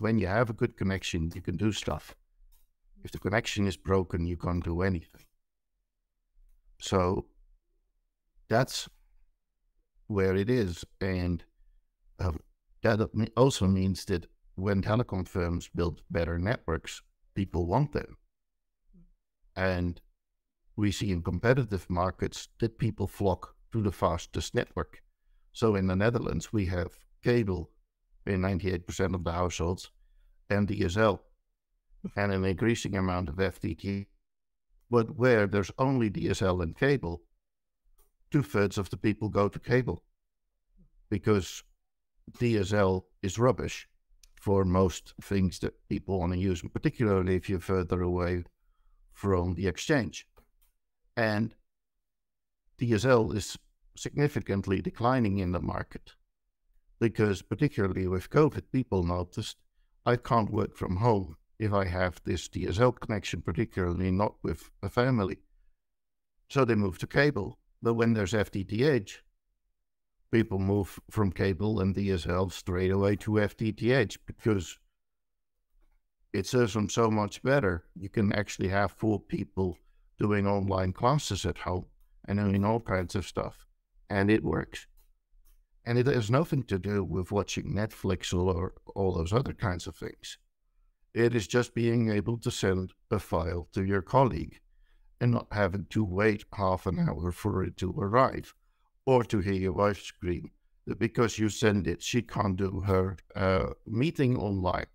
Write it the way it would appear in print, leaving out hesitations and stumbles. when you have a good connection, you can do stuff. If the connection is broken, you can't do anything. So that's where it is. And that also means that when telecom firms build better networks, people want them. And we see in competitive markets that people flock to the fastest network. So in the Netherlands, we have cable in 98% of the households and DSL and an increasing amount of FTT. But where there's only DSL and cable, 2/3 of the people go to cable because DSL is rubbish for most things that people want to use, particularly if you're further away from the exchange. And DSL is significantly declining in the market because, particularly with COVID, people noticed I can't work from home if I have this DSL connection, particularly not with a family. So they move to cable. But when there's FTTH, people move from cable and DSL straight away to FTTH because it serves them so much better. You can actually have 4 people doing online classes at home and doing all kinds of stuff, and it works. And it has nothing to do with watching Netflix or all those other kinds of things. It is just being able to send a file to your colleague and not having to wait half an hour for it to arrive, or to hear your wife scream that because you send it, she can't do her meeting online.